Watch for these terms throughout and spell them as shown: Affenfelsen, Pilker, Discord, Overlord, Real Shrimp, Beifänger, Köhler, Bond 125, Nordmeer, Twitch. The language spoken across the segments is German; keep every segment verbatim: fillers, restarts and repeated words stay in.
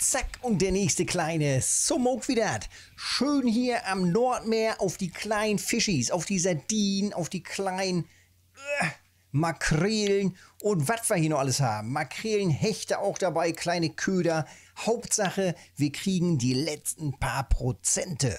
Zack, und der nächste kleine Summog wieder. Schön hier am Nordmeer auf die kleinen Fischis, auf die Sardinen, auf die kleinen äh, Makrelen und was wir hier noch alles haben. Makrelen, Hechte auch dabei, kleine Köder. Hauptsache, wir kriegen die letzten paar Prozente.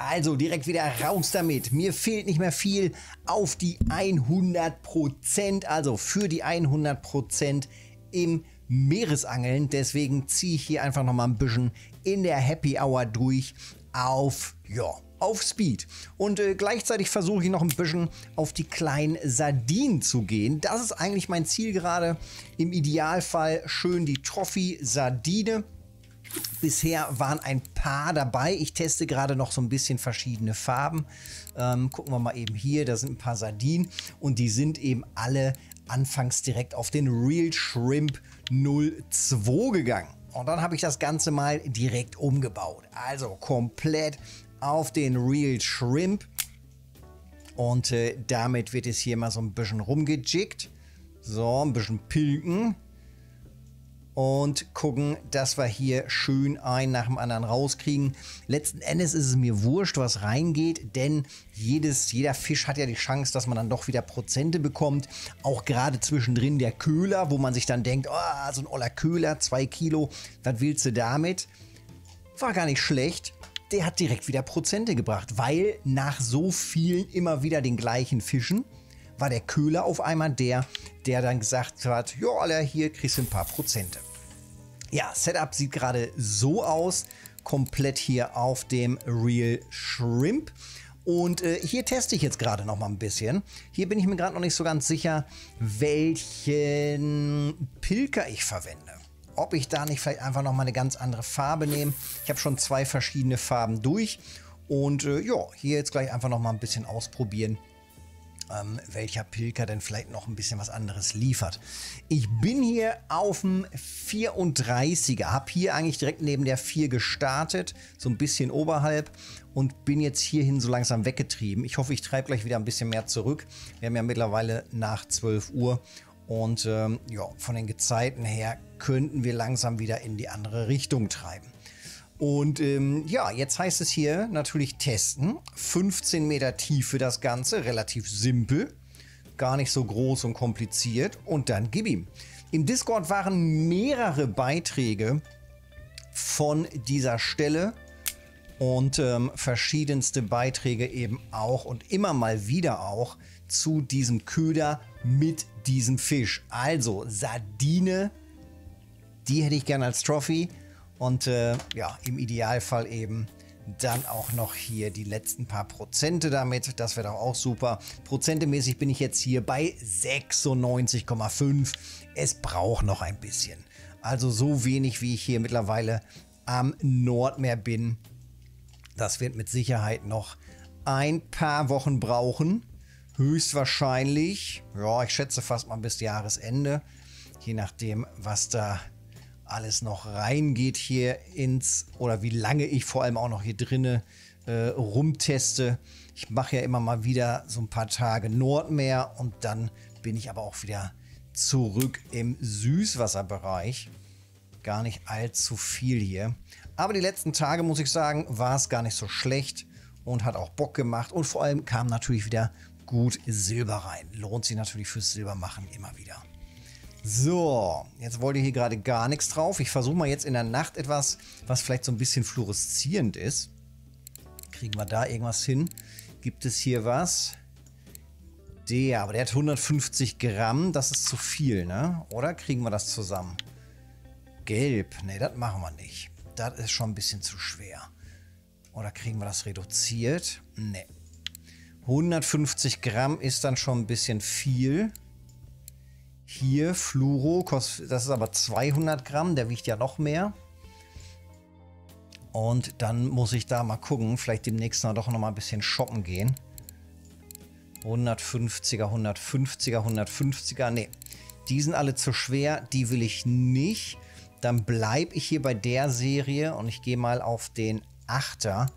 Also direkt wieder raus damit. Mir fehlt nicht mehr viel auf die hundert Prozent, also für die hundert Prozent im Meeresangeln. Deswegen ziehe ich hier einfach nochmal ein bisschen in der Happy Hour durch auf, ja, auf Speed. Und äh, gleichzeitig versuche ich noch ein bisschen auf die kleinen Sardinen zu gehen. Das ist eigentlich mein Ziel gerade. Im Idealfall schön die Trophy-Sardine. Bisher waren ein paar dabei. Ich teste gerade noch so ein bisschen verschiedene Farben. Ähm, gucken wir mal eben hier. Da sind ein paar Sardinen. Und die sind eben alle anfangs direkt auf den Real Shrimp null zwei gegangen. Und dann habe ich das Ganze mal direkt umgebaut. Also komplett auf den Real Shrimp. Und äh, damit wird es hier mal so ein bisschen rumgejickt. So, ein bisschen pinken. Und gucken, dass wir hier schön einen nach dem anderen rauskriegen. Letzten Endes ist es mir wurscht, was reingeht, denn jedes, jeder Fisch hat ja die Chance, dass man dann doch wieder Prozente bekommt. Auch gerade zwischendrin der Köhler, wo man sich dann denkt, oh, so ein oller Köhler, zwei Kilo, was willst du damit? War gar nicht schlecht. Der hat direkt wieder Prozente gebracht, weil nach so vielen immer wieder den gleichen Fischen war der Köhler auf einmal der, der dann gesagt hat, jo, Alter, hier kriegst du ein paar Prozente. Ja, Setup sieht gerade so aus, komplett hier auf dem Real Shrimp. Und äh, hier teste ich jetzt gerade noch mal ein bisschen. Hier bin ich mir gerade noch nicht so ganz sicher, welchen Pilker ich verwende. Ob ich da nicht vielleicht einfach noch mal eine ganz andere Farbe nehme. Ich habe schon zwei verschiedene Farben durch. Und äh, ja, hier jetzt gleich einfach noch mal ein bisschen ausprobieren. Ähm, welcher Pilker denn vielleicht noch ein bisschen was anderes liefert. Ich bin hier auf dem vierunddreißiger, habe hier eigentlich direkt neben der vier gestartet, so ein bisschen oberhalb und bin jetzt hierhin so langsam weggetrieben. Ich hoffe, ich treibe gleich wieder ein bisschen mehr zurück. Wir haben ja mittlerweile nach zwölf Uhr und ähm, ja, von den Gezeiten her könnten wir langsam wieder in die andere Richtung treiben. Und ähm, ja, jetzt heißt es hier natürlich testen. fünfzehn Meter Tiefe das Ganze, relativ simpel, gar nicht so groß und kompliziert. Und dann gib ihm. Im Discord waren mehrere Beiträge von dieser Stelle und ähm, verschiedenste Beiträge eben auch und immer mal wieder auch zu diesem Köder mit diesem Fisch. Also Sardine, die hätte ich gerne als Trophy. Und äh, ja, im Idealfall eben dann auch noch hier die letzten paar Prozente damit. Das wäre doch auch super. Prozentemäßig bin ich jetzt hier bei sechsundneunzig Komma fünf. Es braucht noch ein bisschen. Also so wenig, wie ich hier mittlerweile am Nordmeer bin. Das wird mit Sicherheit noch ein paar Wochen brauchen. Höchstwahrscheinlich, ja, ich schätze fast mal bis Jahresende. Je nachdem, was da alles noch reingeht hier ins, oder wie lange ich vor allem auch noch hier drinne äh, rumteste. Ich mache ja immer mal wieder so ein paar Tage Nordmeer und dann bin ich aber auch wieder zurück im Süßwasserbereich. Gar nicht allzu viel hier. Aber die letzten Tage, muss ich sagen, war es gar nicht so schlecht und hat auch Bock gemacht. Und vor allem kam natürlich wieder gut Silber rein. Lohnt sich natürlich fürs Silbermachen immer wieder. So, jetzt wollte hier gerade gar nichts drauf. Ich versuche mal jetzt in der Nacht etwas, was vielleicht so ein bisschen fluoreszierend ist. Kriegen wir da irgendwas hin? Gibt es hier was? Der, aber der hat hundertfünfzig Gramm. Das ist zu viel, ne? Oder kriegen wir das zusammen? Gelb. Ne, das machen wir nicht. Das ist schon ein bisschen zu schwer. Oder kriegen wir das reduziert? Ne. hundertfünfzig Gramm ist dann schon ein bisschen viel. Hier, Fluoro, kostet, das ist aber zweihundert Gramm, der wiegt ja noch mehr. Und dann muss ich da mal gucken, vielleicht demnächst noch doch noch mal ein bisschen shoppen gehen. hundertfünfziger, hundertfünfziger, hundertfünfziger, nee, die sind alle zu schwer, die will ich nicht. Dann bleibe ich hier bei der Serie und ich gehe mal auf den Achter.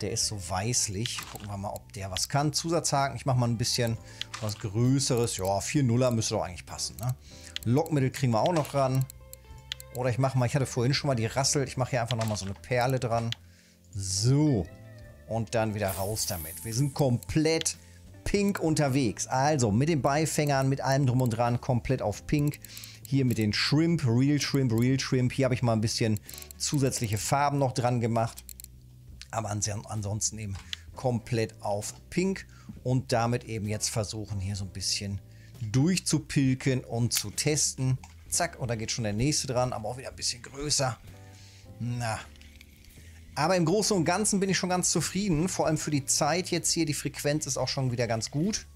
Der ist so weißlich. Gucken wir mal, ob der was kann. Zusatzhaken. Ich mache mal ein bisschen was Größeres. Ja, vier Nuller müsste doch eigentlich passen. Ne? Lockmittel kriegen wir auch noch ran. Oder ich mache mal, ich hatte vorhin schon mal die Rassel. Ich mache hier einfach nochmal so eine Perle dran. So. Und dann wieder raus damit. Wir sind komplett pink unterwegs. Also mit den Beifängern, mit allem drum und dran, komplett auf pink. Hier mit den Shrimp, Real Shrimp, Real Shrimp. Hier habe ich mal ein bisschen zusätzliche Farben noch dran gemacht. Aber ansonsten eben komplett auf pink. Und damit eben jetzt versuchen, hier so ein bisschen durchzupilken und zu testen. Zack, und da geht schon der nächste dran, aber auch wieder ein bisschen größer. Na. Aber im Großen und Ganzen bin ich schon ganz zufrieden. Vor allem für die Zeit jetzt hier. Die Frequenz ist auch schon wieder ganz gut.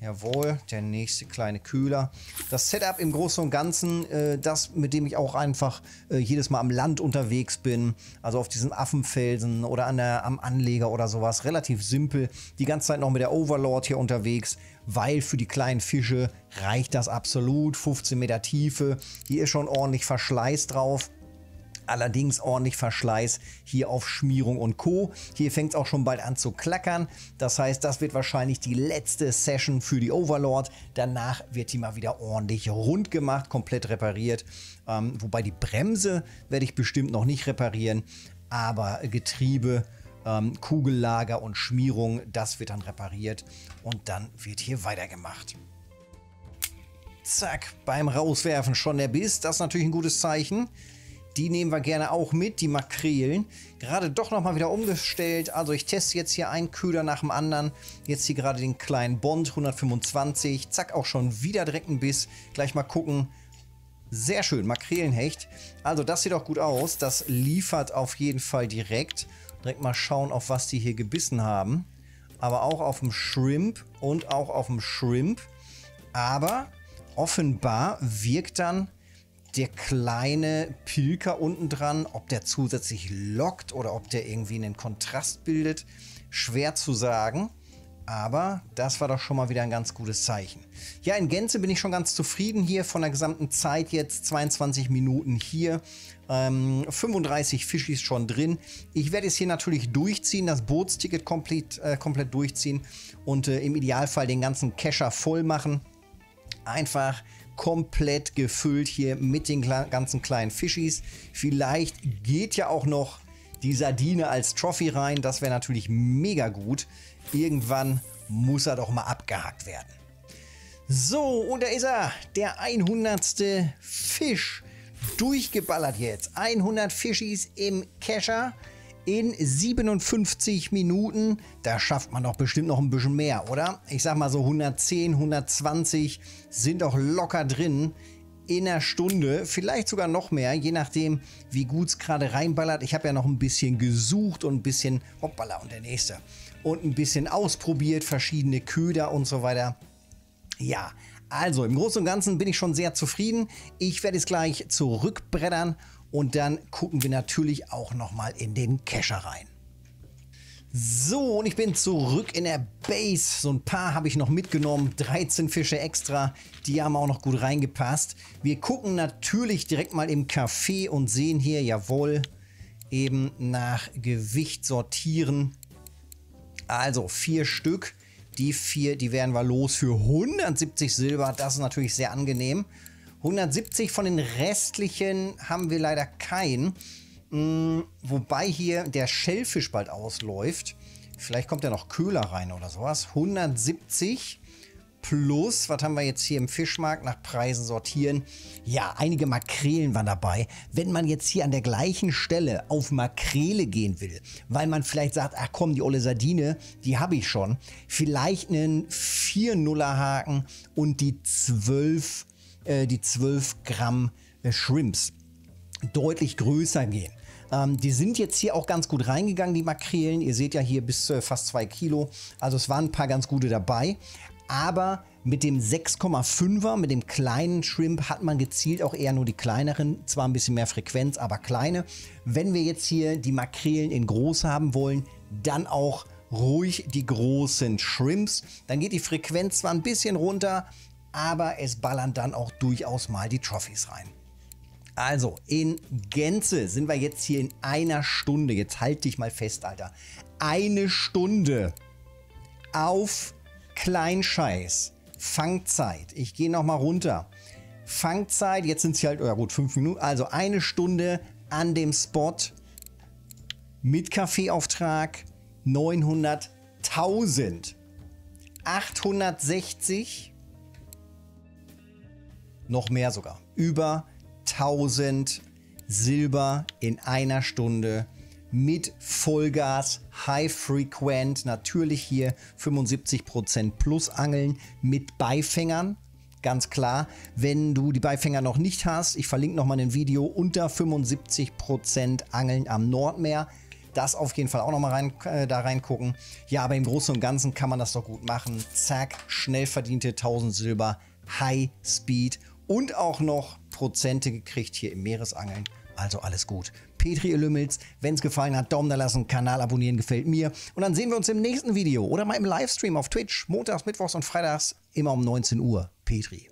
Jawohl, der nächste kleine Köhler. Das Setup im Großen und Ganzen, äh, das, mit dem ich auch einfach äh, jedes Mal am Land unterwegs bin, also auf diesen Affenfelsen oder an der, am Anleger oder sowas, relativ simpel. Die ganze Zeit noch mit der Overlord hier unterwegs, weil für die kleinen Fische reicht das absolut. fünfzehn Meter Tiefe, hier ist schon ordentlich Verschleiß drauf. Allerdings ordentlich Verschleiß hier auf Schmierung und Co. Hier fängt es auch schon bald an zu klackern. Das heißt, das wird wahrscheinlich die letzte Session für die Overlord. Danach wird die mal wieder ordentlich rund gemacht, komplett repariert. Ähm, wobei die Bremse werde ich bestimmt noch nicht reparieren. Aber Getriebe, ähm, Kugellager und Schmierung, das wird dann repariert. Und dann wird hier weitergemacht. Zack, beim Rauswerfen schon der Biss. Das ist natürlich ein gutes Zeichen. Die nehmen wir gerne auch mit, die Makrelen. Gerade doch nochmal wieder umgestellt. Also ich teste jetzt hier einen Köder nach dem anderen. Jetzt hier gerade den kleinen Bond hundertfünfundzwanzig. Zack, auch schon wieder direkt ein Biss. Gleich mal gucken. Sehr schön, Makrelenhecht. Also das sieht auch gut aus. Das liefert auf jeden Fall direkt. Direkt mal schauen, auf was die hier gebissen haben. Aber auch auf dem Shrimp und auch auf dem Shrimp. Aber offenbar wirkt dann der kleine Pilker unten dran, ob der zusätzlich lockt oder ob der irgendwie einen Kontrast bildet, schwer zu sagen. Aber das war doch schon mal wieder ein ganz gutes Zeichen. Ja, in Gänze bin ich schon ganz zufrieden hier von der gesamten Zeit jetzt. zweiundzwanzig Minuten hier, ähm, fünfunddreißig Fischis schon drin. Ich werde es hier natürlich durchziehen, das Bootsticket komplett, äh, komplett durchziehen und äh, im Idealfall den ganzen Kescher voll machen. Einfach komplett gefüllt hier mit den ganzen kleinen Fischis. Vielleicht geht ja auch noch die Sardine als Trophy rein. Das wäre natürlich mega gut. Irgendwann muss er doch mal abgehakt werden. So, und da ist er. Der hundertste Fisch. Durchgeballert jetzt. hundert Fischis im Kescher in siebenundfünfzig Minuten. Da schafft man doch bestimmt noch ein bisschen mehr, oder? Ich sag mal so hundertzehn, hundertzwanzig sind doch locker drin in einer Stunde. Vielleicht sogar noch mehr, je nachdem, wie gut es gerade reinballert. Ich habe ja noch ein bisschen gesucht und ein bisschen, hoppala, und der nächste. Und ein bisschen ausprobiert, verschiedene Köder und so weiter. Ja, also im Großen und Ganzen bin ich schon sehr zufrieden. Ich werde jetzt gleich zurückbrettern. Und dann gucken wir natürlich auch nochmal in den Kescher rein. So, und ich bin zurück in der Base. So ein paar habe ich noch mitgenommen. dreizehn Fische extra. Die haben auch noch gut reingepasst. Wir gucken natürlich direkt mal im Café und sehen hier, jawohl, eben nach Gewicht sortieren. Also vier Stück. Die vier, die werden wir los für hundertsiebzig Silber. Das ist natürlich sehr angenehm. hundertsiebzig von den restlichen haben wir leider keinen. Hm, wobei hier der Schellfisch bald ausläuft. Vielleicht kommt ja noch Köhler rein oder sowas. hundertsiebzig plus, was haben wir jetzt hier im Fischmarkt? Nach Preisen sortieren. Ja, einige Makrelen waren dabei. Wenn man jetzt hier an der gleichen Stelle auf Makrele gehen will, weil man vielleicht sagt, ach komm, die olle Sardine, die habe ich schon. Vielleicht einen vier Nuller Haken und die zwölf die zwölf Gramm Shrimps deutlich größer gehen. Ähm, die sind jetzt hier auch ganz gut reingegangen, die Makrelen. Ihr seht ja hier bis äh, fast zwei Kilo. Also es waren ein paar ganz gute dabei. Aber mit dem sechs Komma fünfer, mit dem kleinen Shrimp, hat man gezielt auch eher nur die kleineren. Zwar ein bisschen mehr Frequenz, aber kleine. Wenn wir jetzt hier die Makrelen in groß haben wollen, dann auch ruhig die großen Shrimps. Dann geht die Frequenz zwar ein bisschen runter, aber es ballern dann auch durchaus mal die Trophys rein. Also, in Gänze sind wir jetzt hier in einer Stunde. Jetzt halt dich mal fest, Alter. Eine Stunde auf Kleinscheiß. Fangzeit. Ich gehe nochmal runter. Fangzeit, jetzt sind es halt, ja gut, fünf Minuten. Also eine Stunde an dem Spot mit Kaffeeauftrag neunhunderttausend. achthundertsechzig. Noch mehr sogar. Über tausend Silber in einer Stunde mit Vollgas, High Frequent, natürlich hier fünfundsiebzig Prozent plus Angeln mit Beifängern, ganz klar. Wenn du die Beifänger noch nicht hast, ich verlinke nochmal ein Video unter fünfundsiebzig Prozent Angeln am Nordmeer. Das auf jeden Fall auch nochmal rein, äh, da reingucken. Ja, aber im Großen und Ganzen kann man das doch gut machen. Zack, schnell verdiente tausend Silber, High Speed und auch noch Prozente gekriegt hier im Meeresangeln. Also alles gut. Petri Lümmels, wenn es gefallen hat, Daumen da lassen, Kanal abonnieren, gefällt mir. Und dann sehen wir uns im nächsten Video oder mal im Livestream auf Twitch. Montags, mittwochs und freitags immer um neunzehn Uhr. Petri.